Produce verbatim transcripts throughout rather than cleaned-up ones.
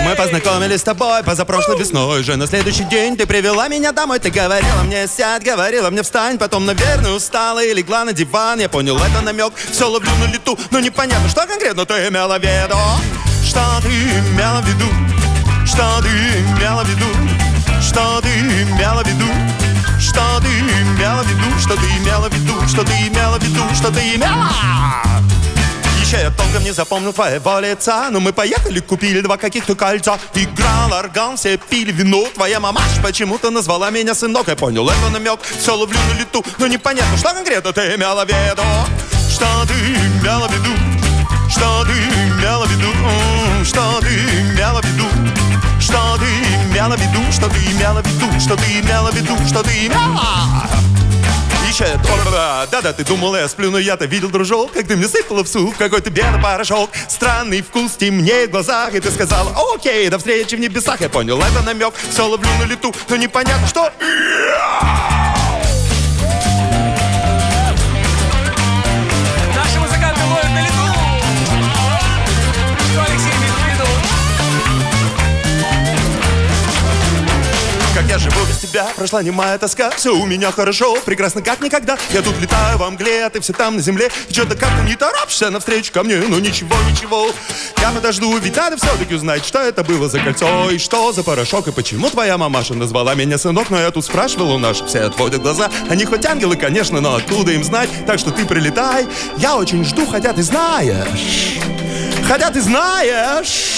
Мы познакомились с тобой позапрошлой весной. Уже на следующий день ты привела меня домой. Ты говорила мне сядь, говорила мне встань. Потом, наверное, устала и легла на диван. Я понял, это намек, все ловлю на лету. Но непонятно, что конкретно ты имела в виду. Что ты имела в виду? Что ты имела в виду? Что ты имела в виду? Что ты имела в виду? Что ты имела в виду? Что ты имела в виду? Что ты имела? Я толком не запомнил твоего лица, но мы поехали, купили два каких-то кольца. Играл орган, все пили вино. Твоя мамаш почему-то назвала меня сынок. Я понял, это намек, все ловлю на лету. Но непонятно, что конкретно ты имела в виду. Что ты имела в виду? Что ты имела в виду? Что ты имела в виду? Что ты имела в виду? Что ты имела в виду? Что ты имела в виду? Что ты имела? Да-да, ты думала, я сплю, но я-то видел, дружок, как ты мне сыпала в суп какой-то белый порошок. Странный вкус, темнеет в глазах, и ты сказала, окей, до встречи в небесах. Я понял, это намек, все ловлю на лету, но непонятно, что... Наши музыканты ловят на лету. Что Алексей Как я живу без тебя, прошла немая тоска. Все у меня хорошо, прекрасно как никогда. Я тут летаю во мгле, а ты все там на земле. И что-то как-то не торопишься навстречу ко мне. Ну ничего, ничего, я подожду. Ведь надо все-таки узнать, что это было за кольцо. И что за порошок, и почему твоя мамаша назвала меня сынок. Но я тут спрашивал у наших, все отводят глаза. Они хоть ангелы, конечно, но откуда им знать. Так что ты прилетай, я очень жду. Хотя ты знаешь, хотя ты знаешь,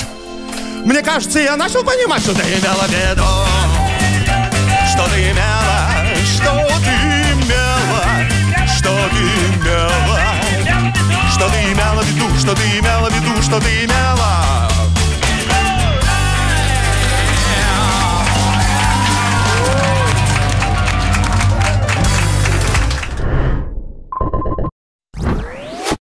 мне кажется, я начал понимать, что ты имела в виду. Что ты имела, что ты имела, что ты имела, что ты имела в виду, что ты имела в виду, что ты